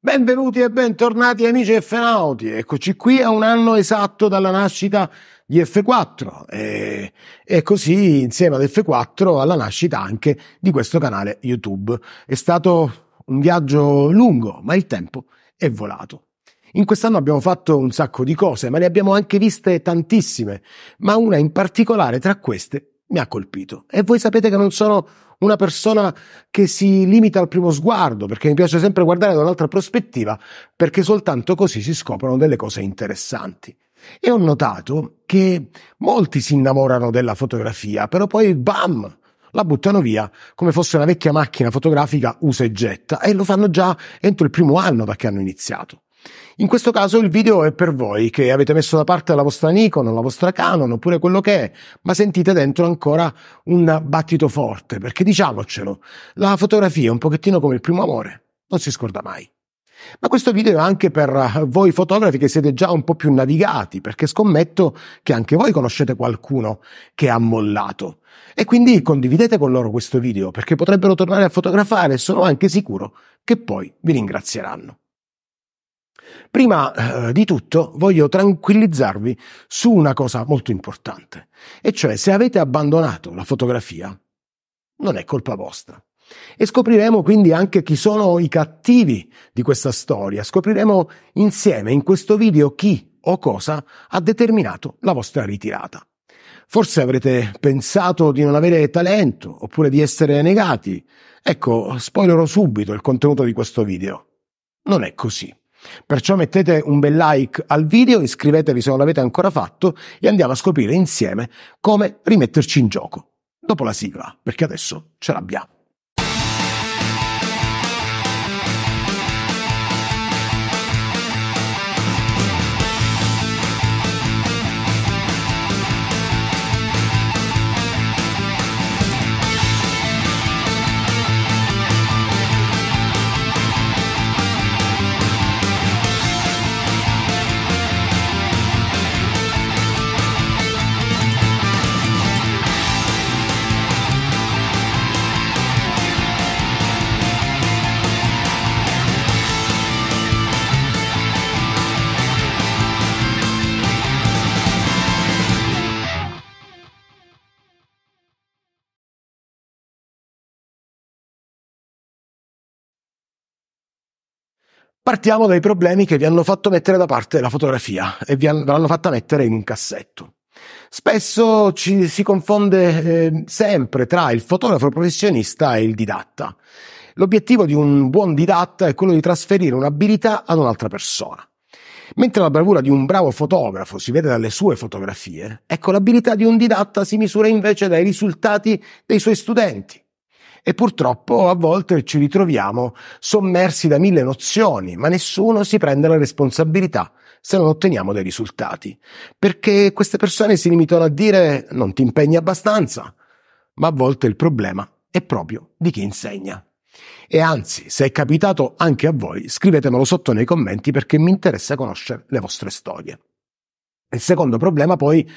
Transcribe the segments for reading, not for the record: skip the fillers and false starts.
Benvenuti e bentornati amici F-Nauti, eccoci qui a un anno esatto dalla nascita di F4 e così insieme ad F4 alla nascita anche di questo canale YouTube. È stato un viaggio lungo, ma il tempo è volato. In quest'anno abbiamo fatto un sacco di cose, ma ne abbiamo anche viste tantissime, ma una in particolare tra queste mi ha colpito. E voi sapete che non sono una persona che si limita al primo sguardo, perché mi piace sempre guardare da un'altra prospettiva, perché soltanto così si scoprono delle cose interessanti. E ho notato che molti si innamorano della fotografia, però poi bam! La buttano via come fosse una vecchia macchina fotografica usa e getta, e lo fanno già entro il primo anno da che hanno iniziato. In questo caso il video è per voi che avete messo da parte la vostra Nikon, la vostra Canon oppure quello che è, ma sentite dentro ancora un battito forte, perché diciamocelo, la fotografia è un pochettino come il primo amore, non si scorda mai. Ma questo video è anche per voi fotografi che siete già un po' più navigati, perché scommetto che anche voi conoscete qualcuno che ha mollato, e quindi condividete con loro questo video, perché potrebbero tornare a fotografare e sono anche sicuro che poi vi ringrazieranno. Prima di tutto voglio tranquillizzarvi su una cosa molto importante, e cioè se avete abbandonato la fotografia non è colpa vostra. E scopriremo quindi anche chi sono i cattivi di questa storia, scopriremo insieme in questo video chi o cosa ha determinato la vostra ritirata. Forse avrete pensato di non avere talento oppure di essere negati. Ecco, spoilerò subito il contenuto di questo video. Non è così. Perciò mettete un bel like al video, iscrivetevi se non l'avete ancora fatto e andiamo a scoprire insieme come rimetterci in gioco. Dopo la sigla, perché adesso ce l'abbiamo. Partiamo dai problemi che vi hanno fatto mettere da parte la fotografia e vi l'hanno fatta mettere in un cassetto. Spesso ci si confonde sempre tra il fotografo professionista e il didatta. L'obiettivo di un buon didatta è quello di trasferire un'abilità ad un'altra persona. Mentre la bravura di un bravo fotografo si vede dalle sue fotografie, ecco, l'abilità di un didatta si misura invece dai risultati dei suoi studenti. E purtroppo a volte ci ritroviamo sommersi da mille nozioni, ma nessuno si prende la responsabilità se non otteniamo dei risultati. Perché queste persone si limitano a dire non ti impegni abbastanza, ma a volte il problema è proprio di chi insegna. E anzi, se è capitato anche a voi, scrivetemelo sotto nei commenti perché mi interessa conoscere le vostre storie. Il secondo problema poi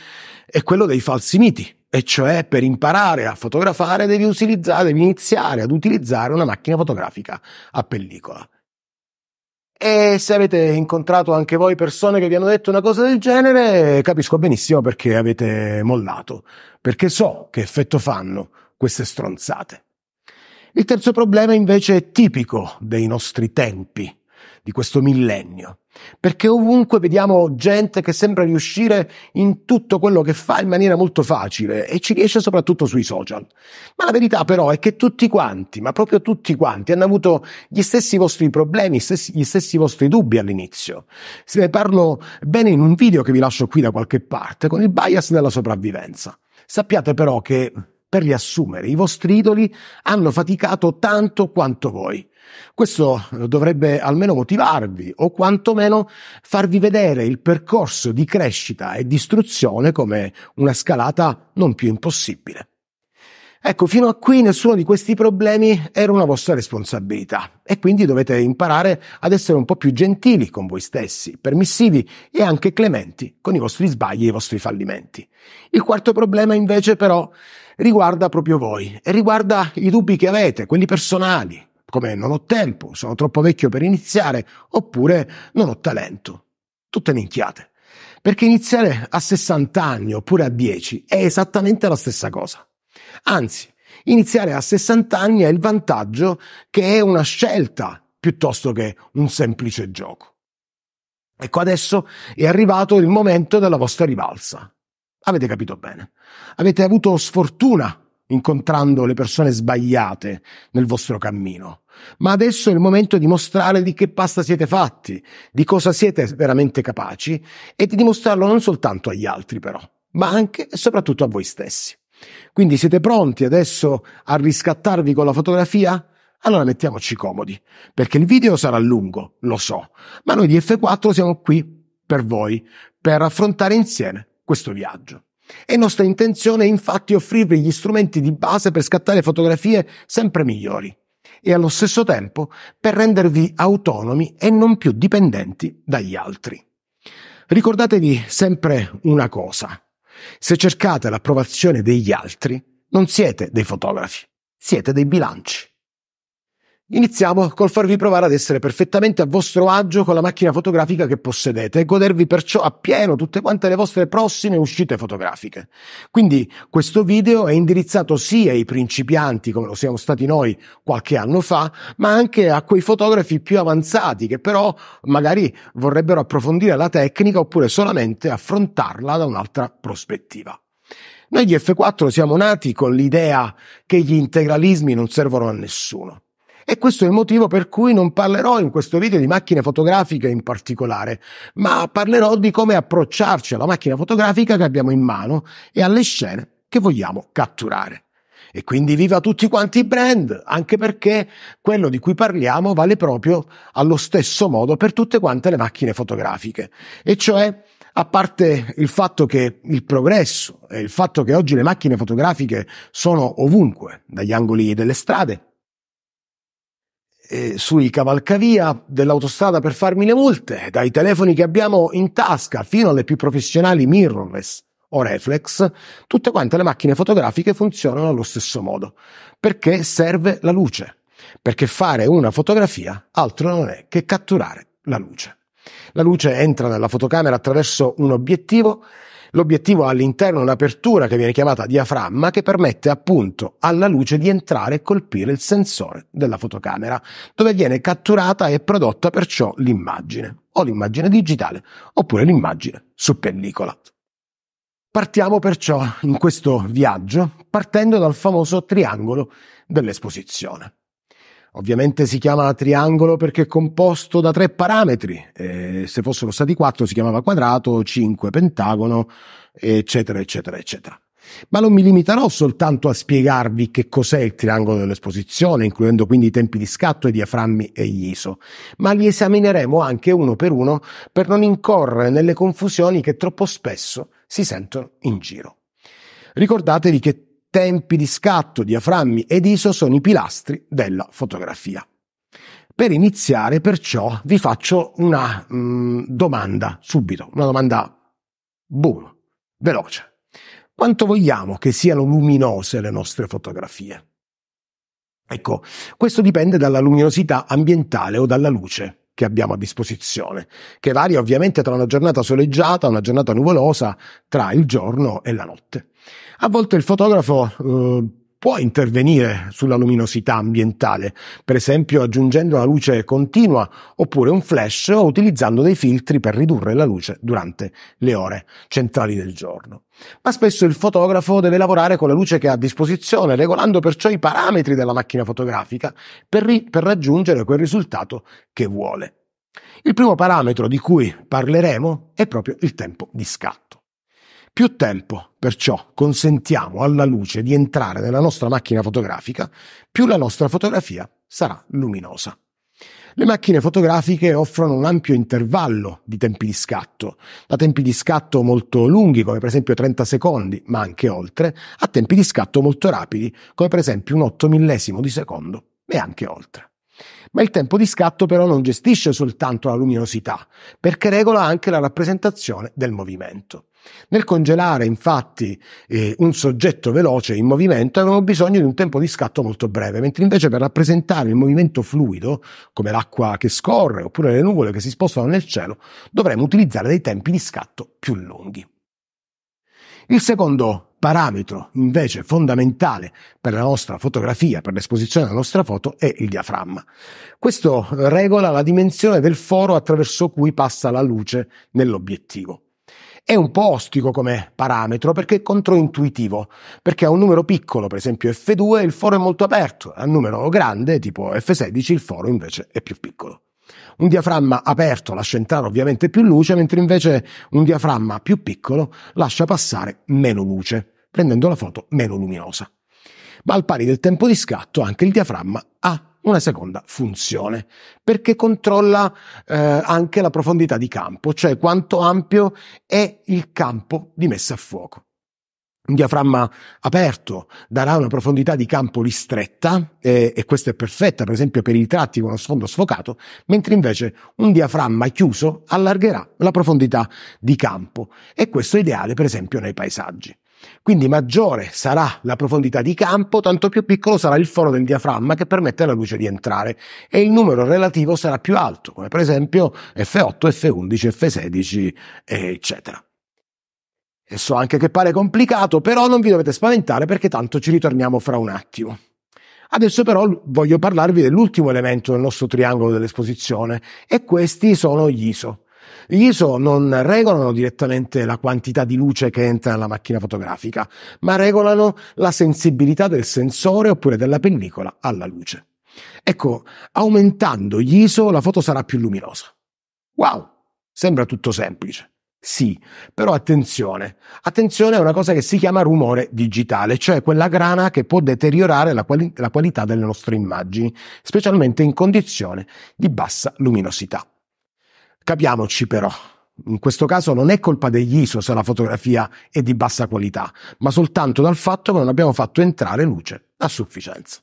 è quello dei falsi miti. E cioè per imparare a fotografare devi iniziare ad utilizzare una macchina fotografica a pellicola. E se avete incontrato anche voi persone che vi hanno detto una cosa del genere, capisco benissimo perché avete mollato, perché so che effetto fanno queste stronzate. Il terzo problema invece è tipico dei nostri tempi, di questo millennio, perché ovunque vediamo gente che sembra riuscire in tutto quello che fa in maniera molto facile e ci riesce soprattutto sui social. Ma la verità però è che tutti quanti, ma proprio tutti quanti, hanno avuto gli stessi vostri problemi, gli stessi vostri dubbi all'inizio. Se ne parlo bene in un video che vi lascio qui da qualche parte, con il bias della sopravvivenza. Sappiate però che, per riassumere, i vostri idoli hanno faticato tanto quanto voi. Questo dovrebbe almeno motivarvi o quantomeno farvi vedere il percorso di crescita e di istruzione come una scalata non più impossibile. Ecco, fino a qui nessuno di questi problemi era una vostra responsabilità e quindi dovete imparare ad essere un po' più gentili con voi stessi, permissivi e anche clementi con i vostri sbagli e i vostri fallimenti. Il quarto problema invece però riguarda proprio voi e riguarda i dubbi che avete, quelli personali, come non ho tempo, sono troppo vecchio per iniziare, oppure non ho talento. Tutte minchiate. Perché iniziare a 60 anni oppure a 10 è esattamente la stessa cosa. Anzi, iniziare a 60 anni ha il vantaggio che è una scelta piuttosto che un semplice gioco. Ecco, adesso è arrivato il momento della vostra rivalsa. Avete capito bene. Avete avuto sfortuna incontrando le persone sbagliate nel vostro cammino. Ma adesso è il momento di mostrare di che pasta siete fatti, di cosa siete veramente capaci e di dimostrarlo non soltanto agli altri però, ma anche e soprattutto a voi stessi. Quindi siete pronti adesso a riscattarvi con la fotografia? Allora mettiamoci comodi, perché il video sarà lungo, lo so, ma noi di F4 siamo qui per voi, per affrontare insieme questo viaggio. È nostra intenzione infatti offrirvi gli strumenti di base per scattare fotografie sempre migliori e allo stesso tempo per rendervi autonomi e non più dipendenti dagli altri. Ricordatevi sempre una cosa, se cercate l'approvazione degli altri non siete dei fotografi, siete dei bilanci. Iniziamo col farvi provare ad essere perfettamente a vostro agio con la macchina fotografica che possedete e godervi perciò appieno tutte quante le vostre prossime uscite fotografiche. Quindi questo video è indirizzato sia ai principianti, come lo siamo stati noi qualche anno fa, ma anche a quei fotografi più avanzati che però magari vorrebbero approfondire la tecnica oppure solamente affrontarla da un'altra prospettiva. Noi di F4 siamo nati con l'idea che gli integralismi non servono a nessuno. E questo è il motivo per cui non parlerò in questo video di macchine fotografiche in particolare, ma parlerò di come approcciarci alla macchina fotografica che abbiamo in mano e alle scene che vogliamo catturare. E quindi viva tutti quanti i brand, anche perché quello di cui parliamo vale proprio allo stesso modo per tutte quante le macchine fotografiche. E cioè, a parte il fatto che il progresso e il fatto che oggi le macchine fotografiche sono ovunque, dagli angoli delle strade, sui cavalcavia dell'autostrada per farmi le multe, dai telefoni che abbiamo in tasca fino alle più professionali mirrorless o reflex, tutte quante le macchine fotografiche funzionano allo stesso modo, perché serve la luce, perché fare una fotografia altro non è che catturare la luce. La luce entra nella fotocamera attraverso un obiettivo. L'obiettivo ha all'interno un'apertura che viene chiamata diaframma, che permette appunto alla luce di entrare e colpire il sensore della fotocamera, dove viene catturata e prodotta perciò l'immagine, o l'immagine digitale, oppure l'immagine su pellicola. Partiamo perciò in questo viaggio partendo dal famoso triangolo dell'esposizione. Ovviamente si chiama triangolo perché è composto da 3 parametri, se fossero stati 4 si chiamava quadrato, 5 pentagono, eccetera, eccetera, eccetera. Ma non mi limiterò soltanto a spiegarvi che cos'è il triangolo dell'esposizione, includendo quindi i tempi di scatto, i diaframmi e gli ISO, ma li esamineremo anche uno per uno per non incorrere nelle confusioni che troppo spesso si sentono in giro. Ricordatevi che tempi di scatto, diaframmi ed ISO sono i pilastri della fotografia. Per iniziare, perciò, vi faccio una domanda subito, una domanda boom, veloce. Quanto vogliamo che siano luminose le nostre fotografie? Ecco, questo dipende dalla luminosità ambientale o dalla luce che abbiamo a disposizione, che varia ovviamente tra una giornata soleggiata, una giornata nuvolosa, tra il giorno e la notte. A volte il fotografo può intervenire sulla luminosità ambientale, per esempio aggiungendo una luce continua oppure un flash o utilizzando dei filtri per ridurre la luce durante le ore centrali del giorno. Ma spesso il fotografo deve lavorare con la luce che ha a disposizione, regolando perciò i parametri della macchina fotografica per raggiungere quel risultato che vuole. Il primo parametro di cui parleremo è proprio il tempo di scatto. Più tempo, perciò, consentiamo alla luce di entrare nella nostra macchina fotografica, più la nostra fotografia sarà luminosa. Le macchine fotografiche offrono un ampio intervallo di tempi di scatto, da tempi di scatto molto lunghi, come per esempio 30 secondi, ma anche oltre, a tempi di scatto molto rapidi, come per esempio un 8 millesimo di secondo e anche oltre. Ma il tempo di scatto però non gestisce soltanto la luminosità, perché regola anche la rappresentazione del movimento. Nel congelare, infatti, un soggetto veloce in movimento avevano bisogno di un tempo di scatto molto breve, mentre invece per rappresentare il movimento fluido, come l'acqua che scorre oppure le nuvole che si spostano nel cielo, dovremmo utilizzare dei tempi di scatto più lunghi. Il secondo parametro, invece, fondamentale per la nostra fotografia, per l'esposizione della nostra foto, è il diaframma. Questo regola la dimensione del foro attraverso cui passa la luce nell'obiettivo. È un po' ostico come parametro perché è controintuitivo, perché a un numero piccolo, per esempio f2, il foro è molto aperto, a un numero grande, tipo f16, il foro invece è più piccolo. Un diaframma aperto lascia entrare ovviamente più luce, mentre invece un diaframma più piccolo lascia passare meno luce, rendendo la foto meno luminosa. Ma al pari del tempo di scatto anche il diaframma ha una seconda funzione, perché controlla anche la profondità di campo, cioè quanto ampio è il campo di messa a fuoco. Un diaframma aperto darà una profondità di campo ristretta, e questa è perfetta per esempio per i ritratti con uno sfondo sfocato, mentre invece un diaframma chiuso allargherà la profondità di campo, e questo è ideale per esempio nei paesaggi. Quindi maggiore sarà la profondità di campo, tanto più piccolo sarà il foro del diaframma che permette alla luce di entrare, e il numero relativo sarà più alto, come per esempio F8, F11, F16, eccetera. E so anche che pare complicato, però non vi dovete spaventare perché tanto ci ritorniamo fra un attimo. Adesso però voglio parlarvi dell'ultimo elemento del nostro triangolo dell'esposizione, e questi sono gli ISO. Gli ISO non regolano direttamente la quantità di luce che entra nella macchina fotografica, ma regolano la sensibilità del sensore oppure della pellicola alla luce. Ecco, aumentando gli ISO la foto sarà più luminosa. Wow! Sembra tutto semplice. Sì, però attenzione. Attenzione a una cosa che si chiama rumore digitale, cioè quella grana che può deteriorare la qualità delle nostre immagini, specialmente in condizioni di bassa luminosità. Capiamoci però, in questo caso non è colpa degli ISO se la fotografia è di bassa qualità, ma soltanto dal fatto che non abbiamo fatto entrare luce a sufficienza.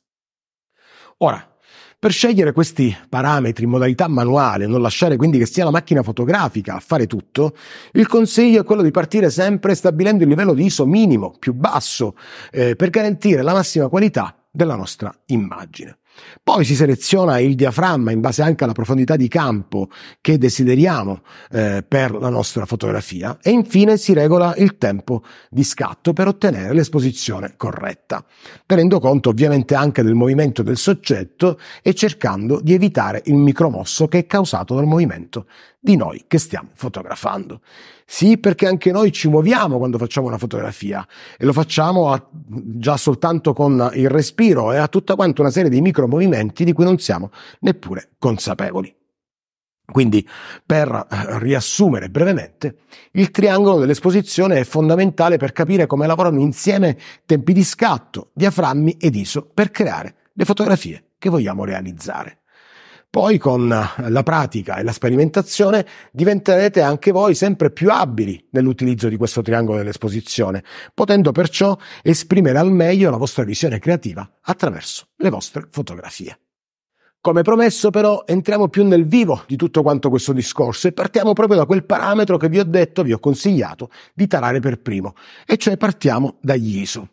Ora, per scegliere questi parametri in modalità manuale, non lasciare quindi che sia la macchina fotografica a fare tutto, il consiglio è quello di partire sempre stabilendo il livello di ISO minimo, più basso, per garantire la massima qualità della nostra immagine. Poi si seleziona il diaframma in base anche alla profondità di campo che desideriamo per la nostra fotografia, e infine si regola il tempo di scatto per ottenere l'esposizione corretta, tenendo conto ovviamente anche del movimento del soggetto e cercando di evitare il micromosso che è causato dal movimento di noi che stiamo fotografando. Sì, perché anche noi ci muoviamo quando facciamo una fotografia, e lo facciamo già soltanto con il respiro e a tutta quanta una serie di micromovimenti di cui non siamo neppure consapevoli. Quindi, per riassumere brevemente, il triangolo dell'esposizione è fondamentale per capire come lavorano insieme tempi di scatto, diaframmi ed ISO per creare le fotografie che vogliamo realizzare. Poi con la pratica e la sperimentazione diventerete anche voi sempre più abili nell'utilizzo di questo triangolo dell'esposizione, potendo perciò esprimere al meglio la vostra visione creativa attraverso le vostre fotografie. Come promesso però entriamo più nel vivo di tutto quanto questo discorso e partiamo proprio da quel parametro che vi ho detto, vi ho consigliato di tarare per primo, e cioè partiamo dagli ISO.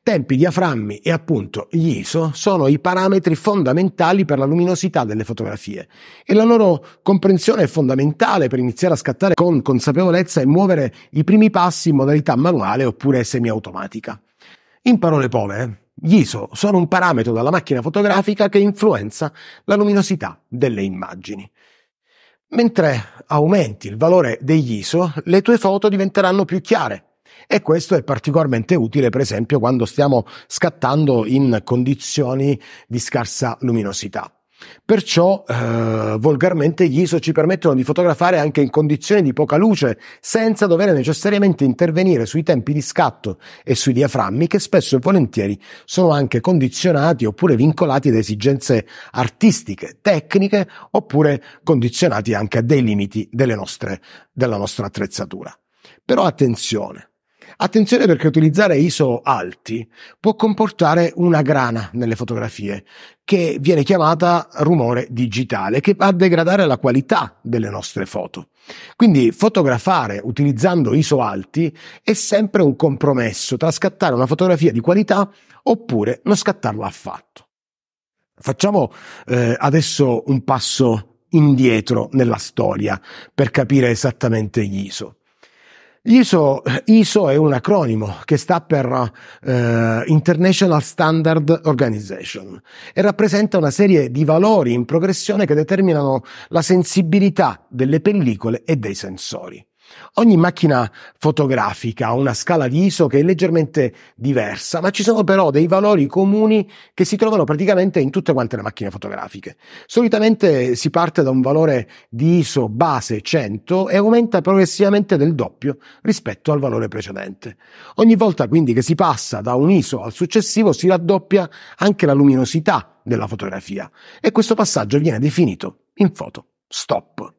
Tempi, diaframmi e appunto gli ISO sono i parametri fondamentali per la luminosità delle fotografie, e la loro comprensione è fondamentale per iniziare a scattare con consapevolezza e muovere i primi passi in modalità manuale oppure semiautomatica. In parole povere, gli ISO sono un parametro della macchina fotografica che influenza la luminosità delle immagini. Mentre aumenti il valore degli ISO, le tue foto diventeranno più chiare. E questo è particolarmente utile, per esempio, quando stiamo scattando in condizioni di scarsa luminosità. Perciò, volgarmente, gli ISO ci permettono di fotografare anche in condizioni di poca luce, senza dover necessariamente intervenire sui tempi di scatto e sui diaframmi, che spesso e volentieri sono anche condizionati oppure vincolati ad esigenze artistiche, tecniche, oppure condizionati anche a dei limiti della nostra attrezzatura. Però attenzione! Attenzione, perché utilizzare ISO alti può comportare una grana nelle fotografie, che viene chiamata rumore digitale, che va a degradare la qualità delle nostre foto. Quindi fotografare utilizzando ISO alti è sempre un compromesso tra scattare una fotografia di qualità oppure non scattarla affatto. Facciamo adesso un passo indietro nella storia per capire esattamente gli ISO. ISO è un acronimo che sta per International Standard Organization e rappresenta una serie di valori in progressione che determinano la sensibilità delle pellicole e dei sensori. Ogni macchina fotografica ha una scala di ISO che è leggermente diversa, ma ci sono però dei valori comuni che si trovano praticamente in tutte quante le macchine fotografiche. Solitamente si parte da un valore di ISO base 100 e aumenta progressivamente del doppio rispetto al valore precedente. Ogni volta quindi che si passa da un ISO al successivo si raddoppia anche la luminosità della fotografia, e questo passaggio viene definito in foto stop.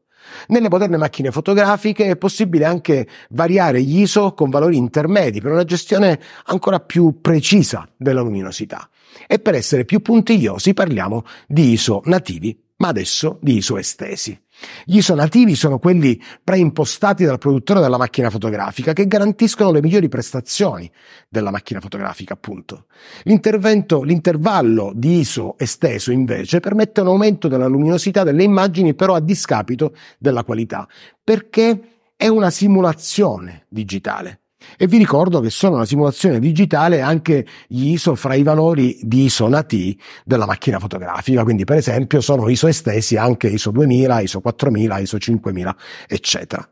Nelle moderne macchine fotografiche è possibile anche variare gli ISO con valori intermedi per una gestione ancora più precisa della luminosità. E per essere più puntigliosi parliamo di ISO nativi, ma adesso di ISO estesi. Gli ISO nativi sono quelli preimpostati dal produttore della macchina fotografica, che garantiscono le migliori prestazioni della macchina fotografica, appunto. L'intervallo di ISO esteso, invece, permette un aumento della luminosità delle immagini, però a discapito della qualità, perché è una simulazione digitale. E vi ricordo che sono una simulazione digitale anche gli ISO fra i valori di ISO nativi della macchina fotografica, quindi per esempio sono ISO estesi anche ISO 2000, ISO 4000, ISO 5000, eccetera.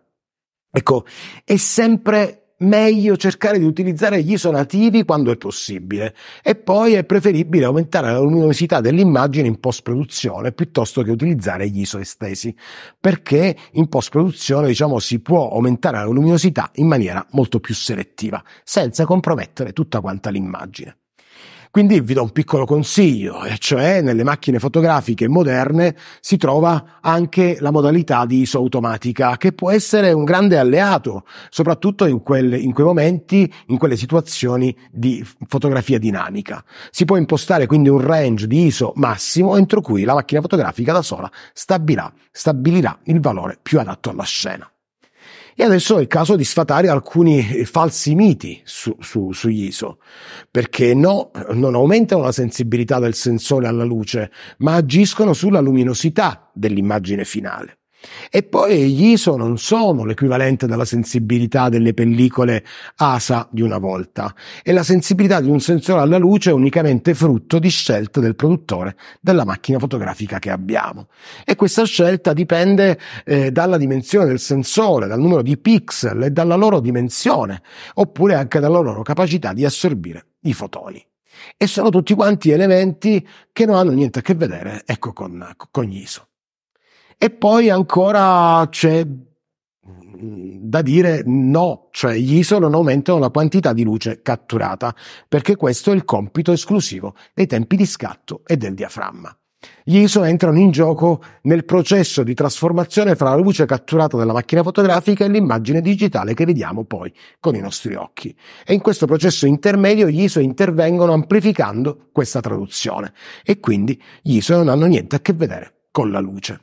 Ecco, è sempre meglio cercare di utilizzare gli ISO nativi quando è possibile, e poi è preferibile aumentare la luminosità dell'immagine in post-produzione piuttosto che utilizzare gli ISO estesi, perché in post-produzione, si può aumentare la luminosità in maniera molto più selettiva, senza compromettere tutta quanta l'immagine. Quindi vi do un piccolo consiglio, e cioè nelle macchine fotografiche moderne si trova anche la modalità di ISO automatica, che può essere un grande alleato, soprattutto in quelle situazioni di fotografia dinamica. Si può impostare quindi un range di ISO massimo entro cui la macchina fotografica da sola stabilirà il valore più adatto alla scena. E adesso è il caso di sfatare alcuni falsi miti sugli ISO, perché non aumentano la sensibilità del sensore alla luce, ma agiscono sulla luminosità dell'immagine finale. E poi gli ISO non sono l'equivalente della sensibilità delle pellicole ASA di una volta, e la sensibilità di un sensore alla luce è unicamente frutto di scelta del produttore della macchina fotografica che abbiamo, e questa scelta dipende dalla dimensione del sensore, dal numero di pixel e dalla loro dimensione, oppure anche dalla loro capacità di assorbire i fotoni. E sono tutti quanti elementi che non hanno niente a che vedere, ecco, con gli ISO. E poi ancora c'è da dire gli ISO non aumentano la quantità di luce catturata, perché questo è il compito esclusivo dei tempi di scatto e del diaframma. Gli ISO entrano in gioco nel processo di trasformazione fra la luce catturata dalla macchina fotografica e l'immagine digitale che vediamo poi con i nostri occhi, e in questo processo intermedio gli ISO intervengono amplificando questa traduzione, e quindi gli ISO non hanno niente a che vedere con la luce.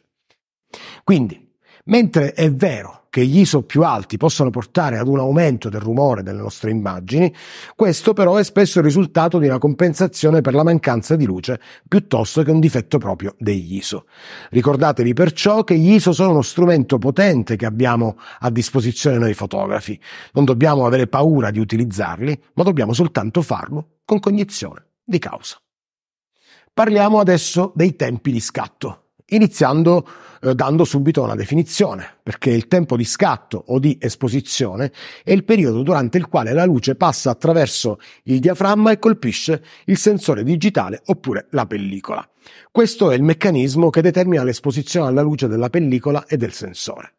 Quindi, mentre è vero che gli ISO più alti possono portare ad un aumento del rumore delle nostre immagini, questo però è spesso il risultato di una compensazione per la mancanza di luce piuttosto che un difetto proprio degli ISO. Ricordatevi perciò che gli ISO sono uno strumento potente che abbiamo a disposizione noi fotografi. Non dobbiamo avere paura di utilizzarli, ma dobbiamo soltanto farlo con cognizione di causa. Parliamo adesso dei tempi di scatto, iniziando dando subito una definizione, perché il tempo di scatto o di esposizione è il periodo durante il quale la luce passa attraverso il diaframma e colpisce il sensore digitale oppure la pellicola. Questo è il meccanismo che determina l'esposizione alla luce della pellicola e del sensore.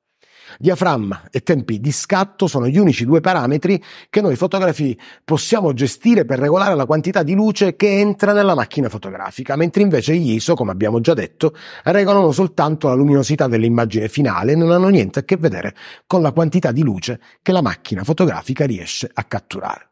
Diaframma e tempi di scatto sono gli unici due parametri che noi fotografi possiamo gestire per regolare la quantità di luce che entra nella macchina fotografica, mentre invece gli ISO, come abbiamo già detto, regolano soltanto la luminosità dell'immagine finale e non hanno niente a che vedere con la quantità di luce che la macchina fotografica riesce a catturare.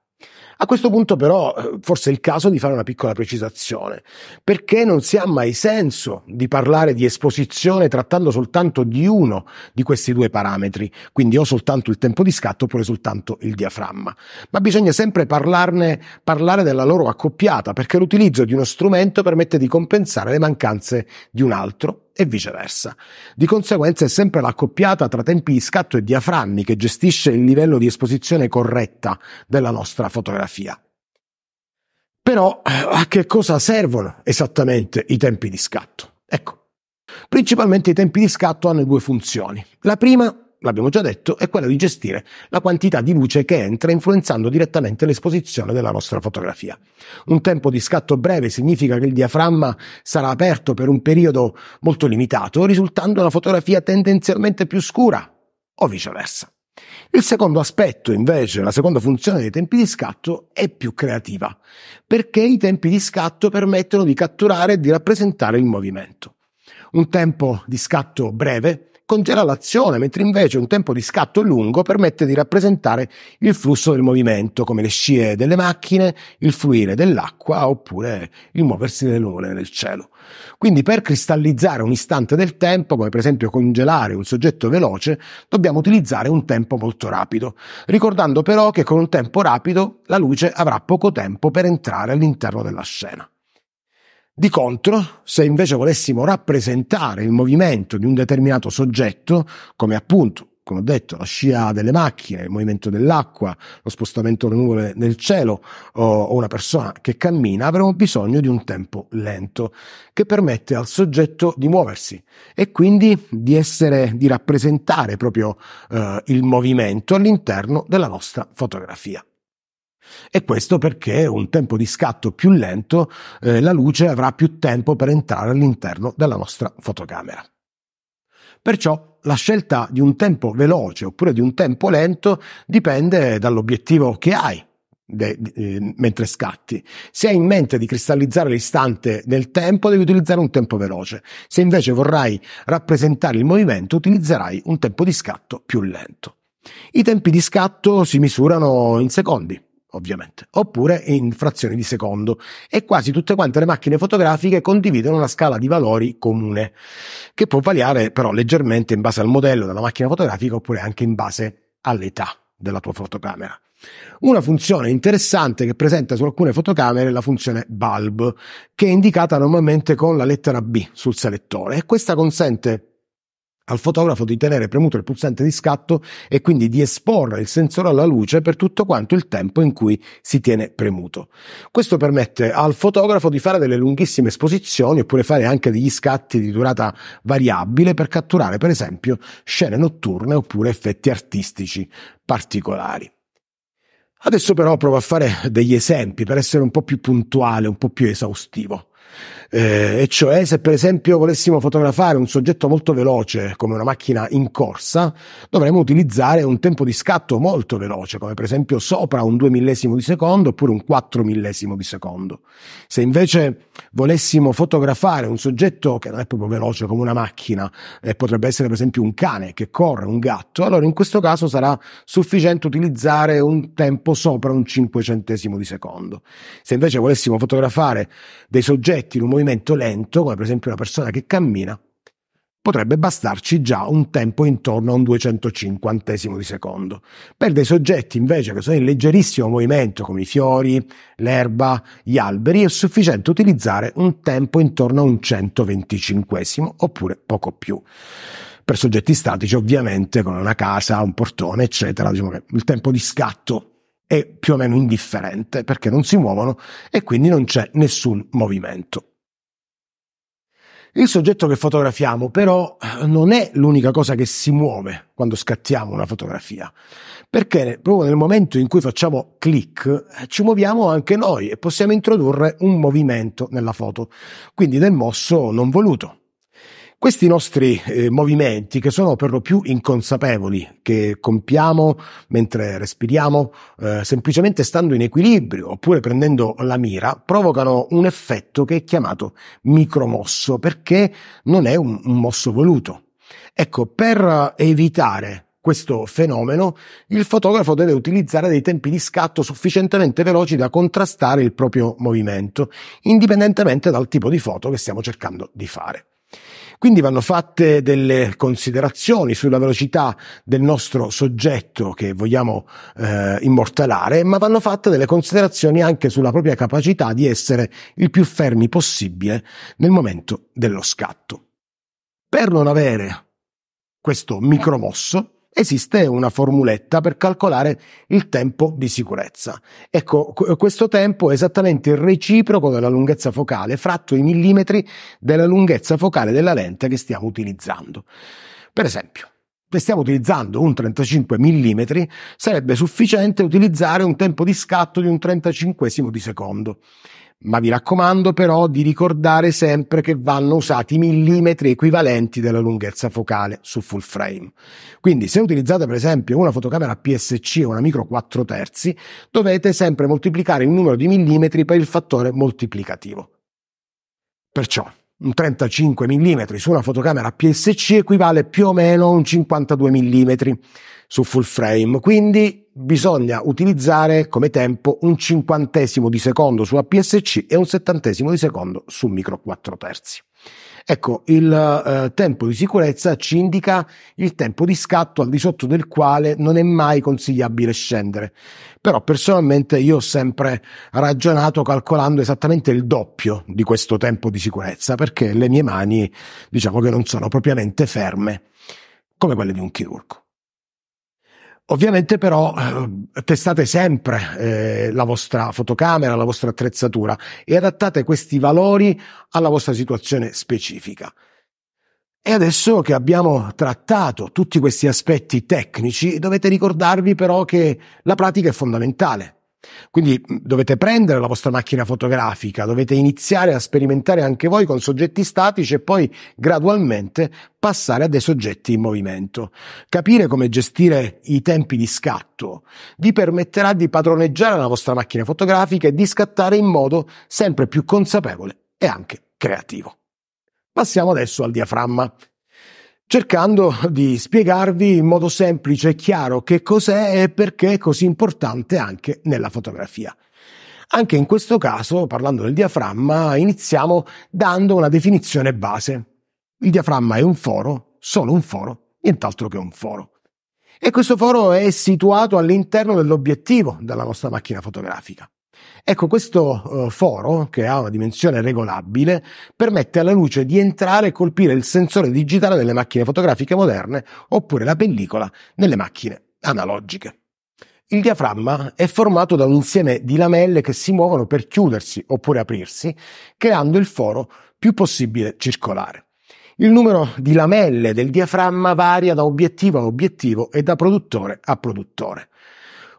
A questo punto però forse è il caso di fare una piccola precisazione, perché non si ha mai senso di parlare di esposizione trattando soltanto di uno di questi due parametri, quindi o soltanto il tempo di scatto oppure soltanto il diaframma, ma bisogna sempre parlare della loro accoppiata, perché l'utilizzo di uno strumento permette di compensare le mancanze di un altro e viceversa. Di conseguenza è sempre l'accoppiata tra tempi di scatto e diaframmi che gestisce il livello di esposizione corretta della nostra fotografia. Però a che cosa servono esattamente i tempi di scatto? Ecco, principalmente i tempi di scatto hanno due funzioni. La prima, l'abbiamo già detto, è quella di gestire la quantità di luce che entra, influenzando direttamente l'esposizione della nostra fotografia. Un tempo di scatto breve significa che il diaframma sarà aperto per un periodo molto limitato, risultando una fotografia tendenzialmente più scura, o viceversa. Il secondo aspetto, invece, la seconda funzione dei tempi di scatto è più creativa, perché i tempi di scatto permettono di catturare e di rappresentare il movimento. Un tempo di scatto breve congela l'azione, mentre invece un tempo di scatto lungo permette di rappresentare il flusso del movimento, come le scie delle macchine, il fluire dell'acqua oppure il muoversi delle nuvole nel cielo. Quindi per cristallizzare un istante del tempo, come per esempio congelare un soggetto veloce, dobbiamo utilizzare un tempo molto rapido, ricordando però che con un tempo rapido la luce avrà poco tempo per entrare all'interno della scena. Di contro, se invece volessimo rappresentare il movimento di un determinato soggetto, come appunto, come ho detto, la scia delle macchine, il movimento dell'acqua, lo spostamento delle nuvole nel cielo o una persona che cammina, avremo bisogno di un tempo lento che permette al soggetto di muoversi e quindi di rappresentare proprio il movimento all'interno della nostra fotografia. E questo perché un tempo di scatto più lento, la luce avrà più tempo per entrare all'interno della nostra fotocamera. Perciò la scelta di un tempo veloce oppure di un tempo lento dipende dall'obiettivo che hai mentre scatti. Se hai in mente di cristallizzare l'istante nel tempo, devi utilizzare un tempo veloce. Se invece vorrai rappresentare il movimento, utilizzerai un tempo di scatto più lento. I tempi di scatto si misurano in secondi, ovviamente, oppure in frazioni di secondo, e quasi tutte quante le macchine fotografiche condividono una scala di valori comune, che può variare però leggermente in base al modello della macchina fotografica oppure anche in base all'età della tua fotocamera. Una funzione interessante che presenta su alcune fotocamere è la funzione bulb, che è indicata normalmente con la lettera B sul selettore, e questa consente al fotografo di tenere premuto il pulsante di scatto e quindi di esporre il sensore alla luce per tutto quanto il tempo in cui si tiene premuto. Questo permette al fotografo di fare delle lunghissime esposizioni oppure fare anche degli scatti di durata variabile per catturare per esempio scene notturne oppure effetti artistici particolari. Adesso però provo a fare degli esempi per essere un po' più puntuale, un po' più esaustivo. E cioè, se per esempio volessimo fotografare un soggetto molto veloce come una macchina in corsa, dovremmo utilizzare un tempo di scatto molto veloce, come per esempio sopra un 2 millesimo di secondo oppure un 4 millesimo di secondo. Se invece volessimo fotografare un soggetto che non è proprio veloce come una macchina, potrebbe essere per esempio un cane che corre, un gatto, allora in questo caso sarà sufficiente utilizzare un tempo sopra un 5 centesimo di secondo. Se invece volessimo fotografare dei soggetti in un movimento lento, come per esempio una persona che cammina, potrebbe bastarci già un tempo intorno a un 250esimo di secondo. Per dei soggetti invece che sono in leggerissimo movimento, come i fiori, l'erba, gli alberi, è sufficiente utilizzare un tempo intorno a un 125esimo oppure poco più. Per soggetti statici, ovviamente, come una casa, un portone, eccetera, diciamo che il tempo di scatto è più o meno indifferente perché non si muovono e quindi non c'è nessun movimento. Il soggetto che fotografiamo però non è l'unica cosa che si muove quando scattiamo una fotografia, perché proprio nel momento in cui facciamo click ci muoviamo anche noi e possiamo introdurre un movimento nella foto, quindi del mosso non voluto. Questi nostri movimenti, che sono per lo più inconsapevoli, che compiamo mentre respiriamo, semplicemente stando in equilibrio oppure prendendo la mira, provocano un effetto che è chiamato micromosso, perché non è un mosso voluto. Ecco, per evitare questo fenomeno, il fotografo deve utilizzare dei tempi di scatto sufficientemente veloci da contrastare il proprio movimento, indipendentemente dal tipo di foto che stiamo cercando di fare. Quindi vanno fatte delle considerazioni sulla velocità del nostro soggetto che vogliamo immortalare, ma vanno fatte delle considerazioni anche sulla propria capacità di essere il più fermi possibile nel momento dello scatto. Per non avere questo micromosso, esiste una formuletta per calcolare il tempo di sicurezza. Ecco, questo tempo è esattamente il reciproco della lunghezza focale fratto i millimetri della lunghezza focale della lente che stiamo utilizzando. Per esempio, se stiamo utilizzando un 35 mm, sarebbe sufficiente utilizzare un tempo di scatto di un 35esimo di secondo. Ma vi raccomando però di ricordare sempre che vanno usati millimetri equivalenti della lunghezza focale su full frame. Quindi se utilizzate per esempio una fotocamera PSC o una micro 4/3, dovete sempre moltiplicare il numero di millimetri per il fattore moltiplicativo. Perciò un 35 mm su una fotocamera PSC equivale più o meno a un 52 mm su full frame, quindi bisogna utilizzare come tempo un 50° di secondo su APS-C e un 70° di secondo su micro 4/3. Ecco, il tempo di sicurezza ci indica il tempo di scatto al di sotto del quale non è mai consigliabile scendere. Però personalmente io ho sempre ragionato calcolando esattamente il doppio di questo tempo di sicurezza, perché le mie mani, diciamo che non sono propriamente ferme come quelle di un chirurgo. Ovviamente però testate sempre la vostra fotocamera, la vostra attrezzatura e adattate questi valori alla vostra situazione specifica. E adesso che abbiamo trattato tutti questi aspetti tecnici, dovete ricordarvi però che la pratica è fondamentale. Quindi dovete prendere la vostra macchina fotografica, dovete iniziare a sperimentare anche voi con soggetti statici e poi gradualmente passare a dei soggetti in movimento. Capire come gestire i tempi di scatto vi permetterà di padroneggiare la vostra macchina fotografica e di scattare in modo sempre più consapevole e anche creativo. Passiamo adesso al diaframma, cercando di spiegarvi in modo semplice e chiaro che cos'è e perché è così importante anche nella fotografia. Anche in questo caso, parlando del diaframma, iniziamo dando una definizione base. Il diaframma è un foro, solo un foro, nient'altro che un foro. E questo foro è situato all'interno dell'obiettivo della nostra macchina fotografica. Ecco, questo foro, che ha una dimensione regolabile, permette alla luce di entrare e colpire il sensore digitale delle macchine fotografiche moderne oppure la pellicola nelle macchine analogiche. Il diaframma è formato da un insieme di lamelle che si muovono per chiudersi oppure aprirsi, creando il foro più possibile circolare. Il numero di lamelle del diaframma varia da obiettivo a obiettivo e da produttore a produttore.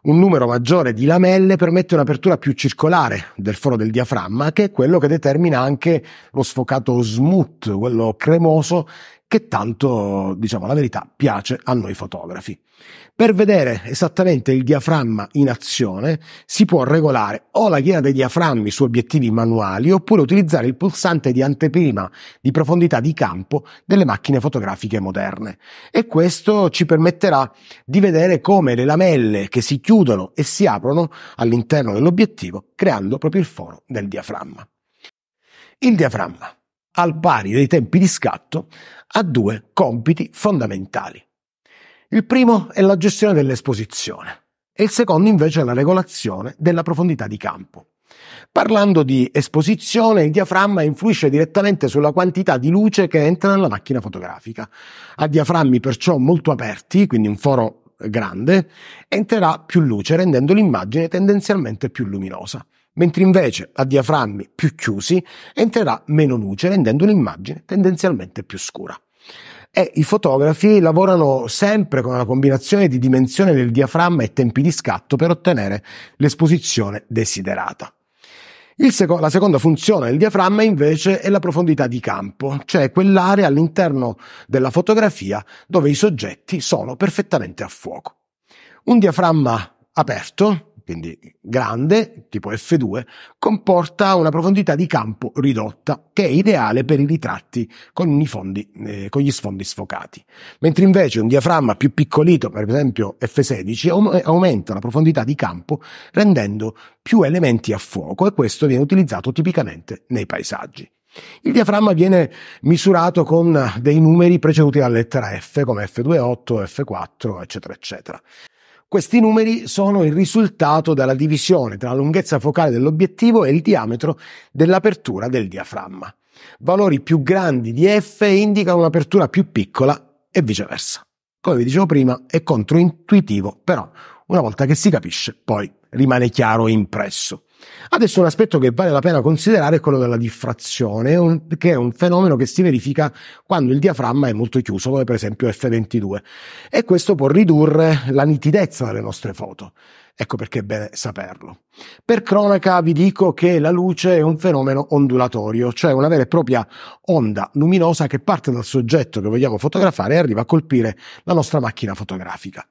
Un numero maggiore di lamelle permette un'apertura più circolare del foro del diaframma, che è quello che determina anche lo sfocato smooth, quello cremoso, che tanto, diciamo la verità, piace a noi fotografi. Per vedere esattamente il diaframma in azione si può regolare o la ghiera dei diaframmi su obiettivi manuali oppure utilizzare il pulsante di anteprima di profondità di campo delle macchine fotografiche moderne, e questo ci permetterà di vedere come le lamelle che si chiudono e si aprono all'interno dell'obiettivo, creando proprio il foro del diaframma. Il diaframma, al pari dei tempi di scatto, ha due compiti fondamentali. Il primo è la gestione dell'esposizione e il secondo invece è la regolazione della profondità di campo. Parlando di esposizione, il diaframma influisce direttamente sulla quantità di luce che entra nella macchina fotografica. A diaframmi perciò molto aperti, quindi un foro grande, entrerà più luce rendendo l'immagine tendenzialmente più luminosa, mentre invece a diaframmi più chiusi entrerà meno luce rendendo l'immagine tendenzialmente più scura. E i fotografi lavorano sempre con una combinazione di dimensione del diaframma e tempi di scatto per ottenere l'esposizione desiderata. La seconda funzione del diaframma invece è la profondità di campo, cioè quell'area all'interno della fotografia dove i soggetti sono perfettamente a fuoco. Un diaframma aperto, quindi grande, tipo F2, comporta una profondità di campo ridotta, che è ideale per i ritratti con gli sfondi sfocati. Mentre invece un diaframma più piccolito, per esempio F16, aumenta la profondità di campo rendendo più elementi a fuoco, e questo viene utilizzato tipicamente nei paesaggi. Il diaframma viene misurato con dei numeri preceduti dalla lettera F, come F28, F4, eccetera, eccetera. Questi numeri sono il risultato della divisione tra la lunghezza focale dell'obiettivo e il diametro dell'apertura del diaframma. Valori più grandi di F indicano un'apertura più piccola e viceversa. Come vi dicevo prima, è controintuitivo, però una volta che si capisce poi rimane chiaro e impresso. Adesso un aspetto che vale la pena considerare è quello della diffrazione, che è un fenomeno che si verifica quando il diaframma è molto chiuso, come per esempio F22, e questo può ridurre la nitidezza delle nostre foto. Ecco perché è bene saperlo. Per cronaca vi dico che la luce è un fenomeno ondulatorio, cioè una vera e propria onda luminosa che parte dal soggetto che vogliamo fotografare e arriva a colpire la nostra macchina fotografica.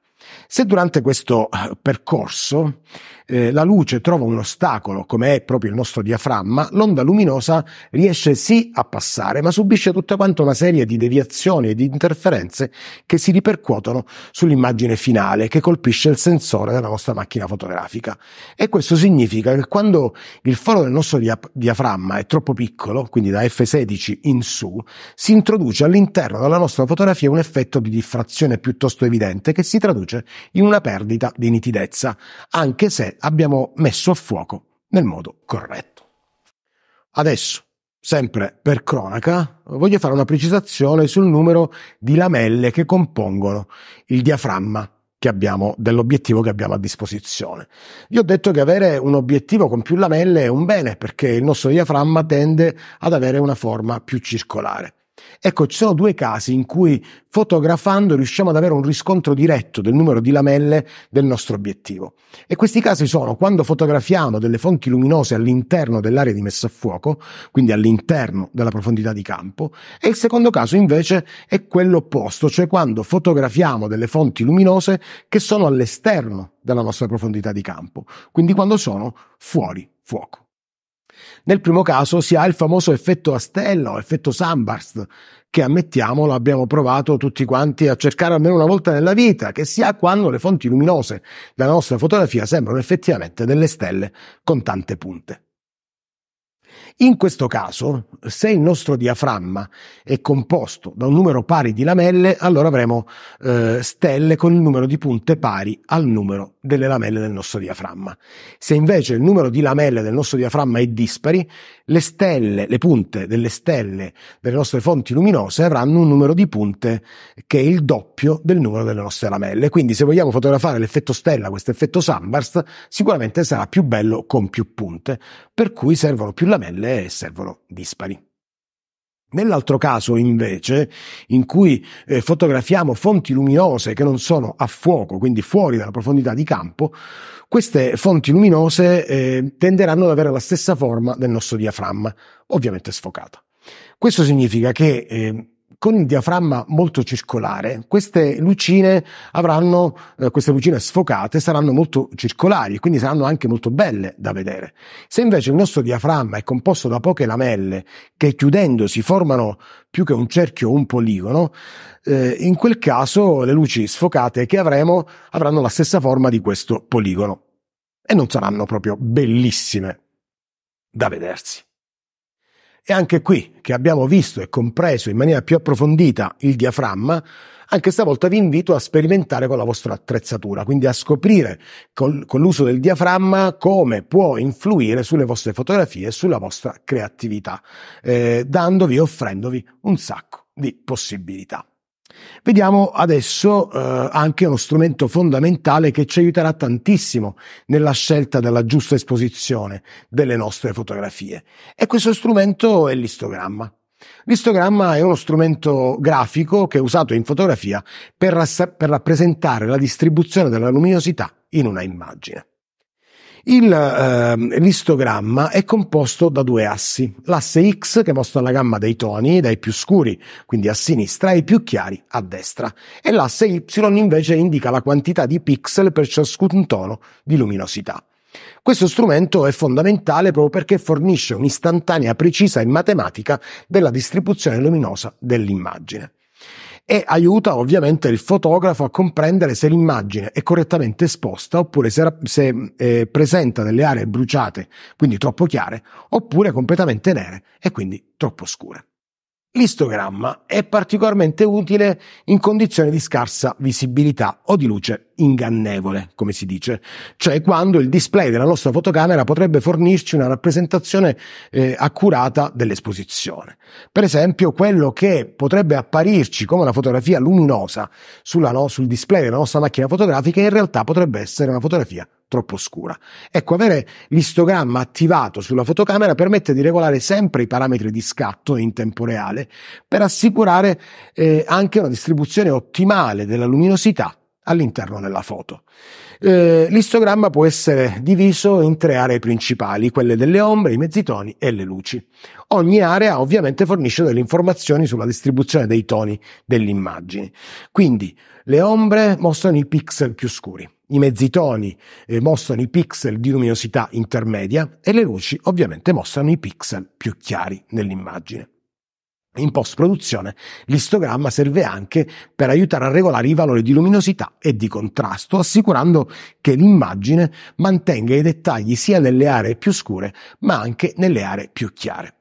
Se durante questo percorso la luce trova un ostacolo, come è proprio il nostro diaframma, l'onda luminosa riesce sì a passare, ma subisce tutta quanta una serie di deviazioni e di interferenze che si ripercuotono sull'immagine finale che colpisce il sensore della nostra macchina fotografica. E questo significa che quando il foro del nostro diaframma è troppo piccolo, quindi da F16 in su, si introduce all'interno della nostra fotografia un effetto di diffrazione piuttosto evidente che si traduce in una perdita di nitidezza, anche se abbiamo messo a fuoco nel modo corretto. Adesso, sempre per cronaca, voglio fare una precisazione sul numero di lamelle che compongono il diaframma dell'obiettivo che abbiamo a disposizione. Vi ho detto che avere un obiettivo con più lamelle è un bene, perché il nostro diaframma tende ad avere una forma più circolare. Ecco, ci sono due casi in cui fotografando riusciamo ad avere un riscontro diretto del numero di lamelle del nostro obiettivo, e questi casi sono quando fotografiamo delle fonti luminose all'interno dell'area di messa a fuoco, quindi all'interno della profondità di campo, e il secondo caso invece è quello opposto, cioè quando fotografiamo delle fonti luminose che sono all'esterno della nostra profondità di campo, quindi quando sono fuori fuoco. Nel primo caso si ha il famoso effetto a stella o effetto Sunburst, che, ammettiamolo, abbiamo provato tutti quanti a cercare almeno una volta nella vita, che si ha quando le fonti luminose della nostra fotografia sembrano effettivamente delle stelle con tante punte. In questo caso, se il nostro diaframma è composto da un numero pari di lamelle, allora avremo stelle con il numero di punte pari al numero delle lamelle del nostro diaframma. Se invece il numero di lamelle del nostro diaframma è dispari, le punte delle stelle delle nostre fonti luminose avranno un numero di punte che è il doppio del numero delle nostre lamelle. Quindi se vogliamo fotografare l'effetto stella, questo effetto Sunburst, sicuramente sarà più bello con più punte, per cui servono più lamelle e servono dispari. Nell'altro caso invece, in cui fotografiamo fonti luminose che non sono a fuoco, quindi fuori dalla profondità di campo, queste fonti luminose tenderanno ad avere la stessa forma del nostro diaframma, ovviamente sfocata. Questo significa che con il diaframma molto circolare, queste lucine sfocate saranno molto circolari e quindi saranno anche molto belle da vedere. Se invece il nostro diaframma è composto da poche lamelle che chiudendosi formano più che un cerchio o un poligono, in quel caso le luci sfocate che avremo avranno la stessa forma di questo poligono e non saranno proprio bellissime da vedersi. E anche qui, che abbiamo visto e compreso in maniera più approfondita il diaframma, anche stavolta vi invito a sperimentare con la vostra attrezzatura, quindi a scoprire con l'uso del diaframma come può influire sulle vostre fotografie e sulla vostra creatività, dandovi e offrendovi un sacco di possibilità. Vediamo adesso anche uno strumento fondamentale che ci aiuterà tantissimo nella scelta della giusta esposizione delle nostre fotografie, e questo strumento è l'istogramma. L'istogramma è uno strumento grafico che è usato in fotografia per rappresentare la distribuzione della luminosità in una immagine. L'istogramma è composto da due assi, l'asse X che mostra la gamma dei toni dai più scuri, quindi a sinistra, e i più chiari a destra, e l'asse Y invece indica la quantità di pixel per ciascun tono di luminosità. Questo strumento è fondamentale proprio perché fornisce un'istantanea precisa in matematica della distribuzione luminosa dell'immagine e aiuta ovviamente il fotografo a comprendere se l'immagine è correttamente esposta oppure se presenta delle aree bruciate, quindi troppo chiare, oppure completamente nere e quindi troppo scure. L'istogramma è particolarmente utile in condizioni di scarsa visibilità o di luce ingannevole, come si dice, cioè quando il display della nostra fotocamera potrebbe fornirci una rappresentazione accurata dell'esposizione. Per esempio, quello che potrebbe apparirci come una fotografia luminosa sul display della nostra macchina fotografica in realtà potrebbe essere una fotografia troppo scura. Ecco, avere l'istogramma attivato sulla fotocamera permette di regolare sempre i parametri di scatto in tempo reale per assicurare anche una distribuzione ottimale della luminosità all'interno della foto. L'istogramma può essere diviso in tre aree principali, quelle delle ombre, i mezzitoni e le luci. Ogni area ovviamente fornisce delle informazioni sulla distribuzione dei toni dell'immagine. Quindi le ombre mostrano i pixel più scuri. I mezzitoni mostrano i pixel di luminosità intermedia e le luci ovviamente mostrano i pixel più chiari nell'immagine. In post-produzione l'istogramma serve anche per aiutare a regolare i valori di luminosità e di contrasto, assicurando che l'immagine mantenga i dettagli sia nelle aree più scure ma anche nelle aree più chiare.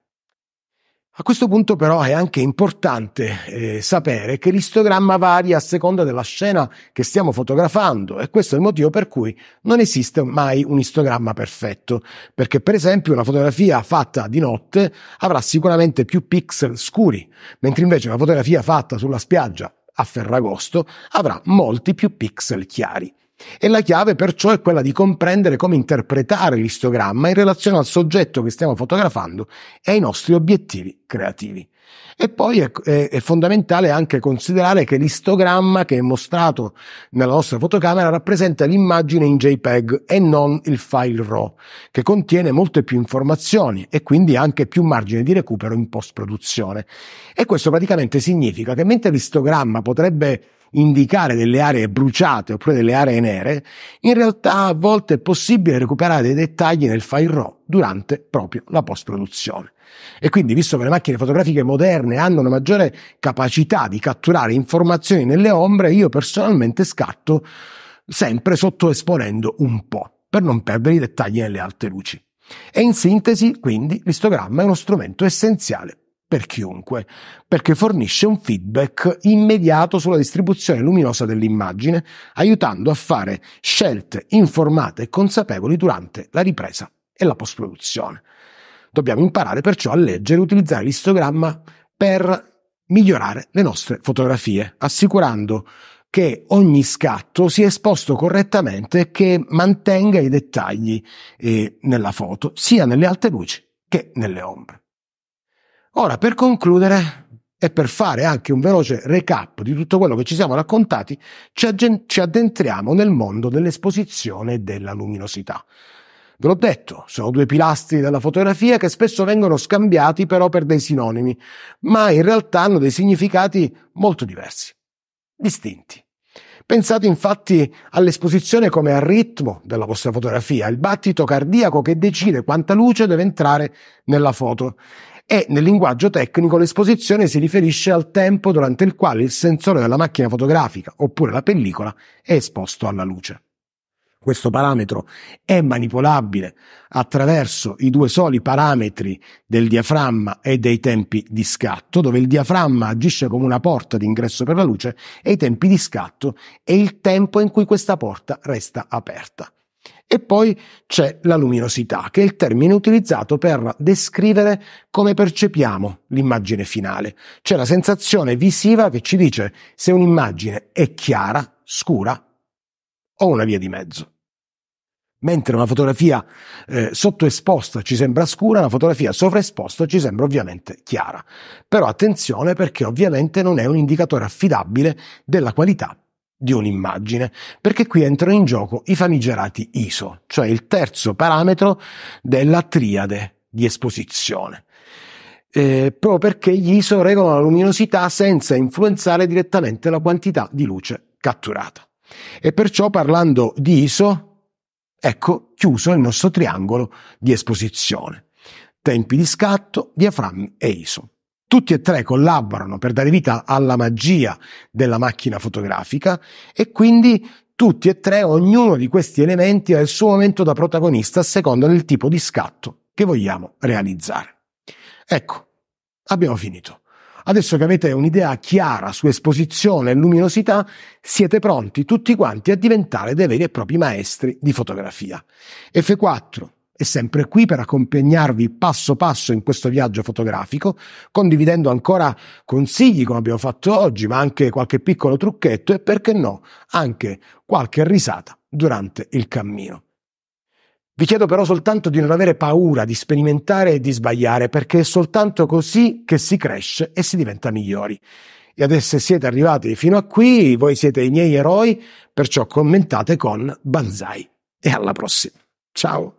A questo punto però è anche importante sapere che l'istogramma varia a seconda della scena che stiamo fotografando, e questo è il motivo per cui non esiste mai un istogramma perfetto, perché per esempio una fotografia fatta di notte avrà sicuramente più pixel scuri, mentre invece una fotografia fatta sulla spiaggia a Ferragosto avrà molti più pixel chiari. E la chiave perciò è quella di comprendere come interpretare l'istogramma in relazione al soggetto che stiamo fotografando e ai nostri obiettivi creativi. E poi è fondamentale anche considerare che l'istogramma che è mostrato nella nostra fotocamera rappresenta l'immagine in JPEG e non il file RAW, che contiene molte più informazioni e quindi anche più margine di recupero in post-produzione. E questo praticamente significa che mentre l'istogramma potrebbe indicare delle aree bruciate oppure delle aree nere, in realtà a volte è possibile recuperare dei dettagli nel file RAW durante proprio la post-produzione. E quindi, visto che le macchine fotografiche moderne hanno una maggiore capacità di catturare informazioni nelle ombre, io personalmente scatto sempre sottoesponendo un po', per non perdere i dettagli nelle alte luci. E in sintesi, quindi, l'istogramma è uno strumento essenziale per chiunque, perché fornisce un feedback immediato sulla distribuzione luminosa dell'immagine, aiutando a fare scelte informate e consapevoli durante la ripresa e la post-produzione. Dobbiamo imparare perciò a leggere e utilizzare l'istogramma per migliorare le nostre fotografie, assicurando che ogni scatto sia esposto correttamente e che mantenga i dettagli nella foto, sia nelle alte luci che nelle ombre. Ora, per concludere e per fare anche un veloce recap di tutto quello che ci siamo raccontati, ci addentriamo nel mondo dell'esposizione e della luminosità. Ve l'ho detto, sono due pilastri della fotografia che spesso vengono scambiati però per dei sinonimi, ma in realtà hanno dei significati molto diversi, distinti. Pensate infatti all'esposizione come al ritmo della vostra fotografia, il battito cardiaco che decide quanta luce deve entrare nella foto. E nel linguaggio tecnico l'esposizione si riferisce al tempo durante il quale il sensore della macchina fotografica oppure la pellicola è esposto alla luce. Questo parametro è manipolabile attraverso i due soli parametri del diaframma e dei tempi di scatto, dove il diaframma agisce come una porta d'ingresso per la luce e i tempi di scatto e il tempo in cui questa porta resta aperta. E poi c'è la luminosità, che è il termine utilizzato per descrivere come percepiamo l'immagine finale. C'è la sensazione visiva che ci dice se un'immagine è chiara, scura o una via di mezzo. Mentre una fotografia sottoesposta ci sembra scura, una fotografia sovraesposta ci sembra ovviamente chiara. Però attenzione, perché ovviamente non è un indicatore affidabile della qualità di un'immagine, perché qui entrano in gioco i famigerati ISO, cioè il terzo parametro della triade di esposizione, proprio perché gli ISO regolano la luminosità senza influenzare direttamente la quantità di luce catturata. E perciò, parlando di ISO, ecco chiuso il nostro triangolo di esposizione: tempi di scatto, diaframmi e ISO. Tutti e tre collaborano per dare vita alla magia della macchina fotografica, e quindi tutti e tre, ognuno di questi elementi ha il suo momento da protagonista a seconda del tipo di scatto che vogliamo realizzare. Ecco, abbiamo finito. Adesso che avete un'idea chiara su esposizione e luminosità, siete pronti tutti quanti a diventare dei veri e propri maestri di fotografia. F4 è sempre qui per accompagnarvi passo passo in questo viaggio fotografico, condividendo ancora consigli come abbiamo fatto oggi, ma anche qualche piccolo trucchetto e, perché no, anche qualche risata durante il cammino. Vi chiedo però soltanto di non avere paura di sperimentare e di sbagliare, perché è soltanto così che si cresce e si diventa migliori. E adesso siete arrivati fino a qui, voi siete i miei eroi, perciò commentate con Banzai. E alla prossima. Ciao!